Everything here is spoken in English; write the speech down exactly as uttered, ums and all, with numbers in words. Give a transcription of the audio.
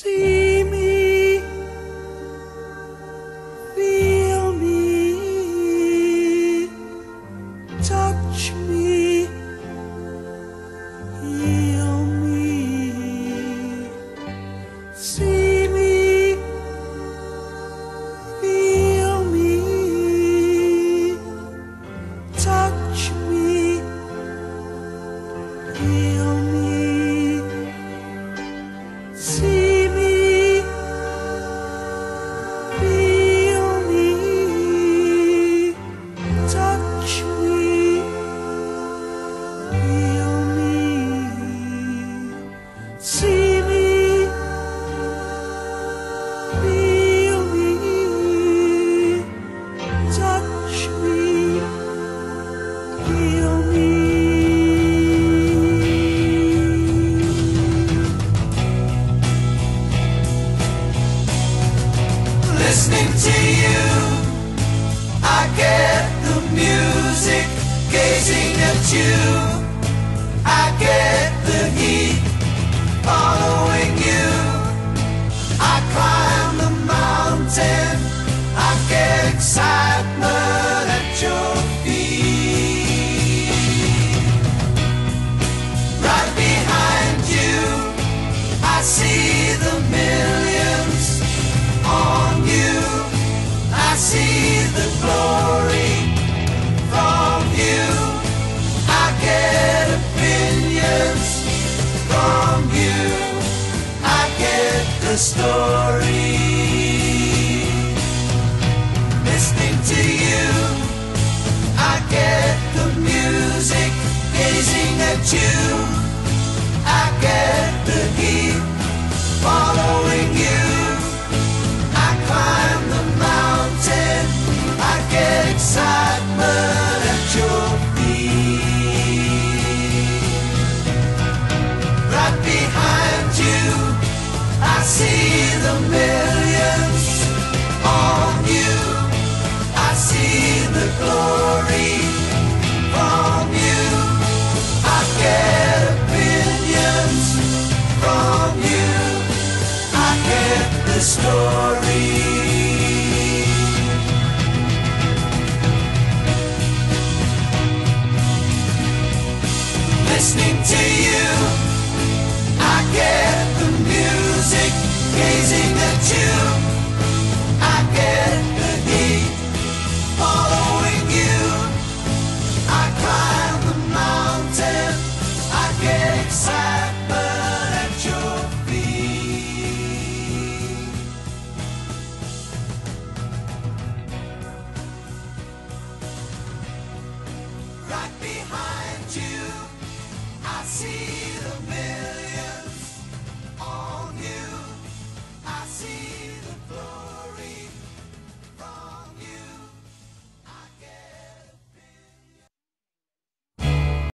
See me, feel me, touch me, heal me. See me, feel me, touch me, heal me. See Listening to you, I get the music. Gazing at you, I get the heat. Following you, I climb the mountain. I get excitement at your feet. Right behind you, I see the millions on you. I see the glory from you. I get opinions from you. I get the story. Listening to you, I get the music. Gazing at you, I get the heat. Following you, climb the mountain, I get excitement at your feet. Right behind you, I see the millions on you. I see the glory from you. I get opinions from you. I get the story. Listening to you, I get the music. Gazing at you,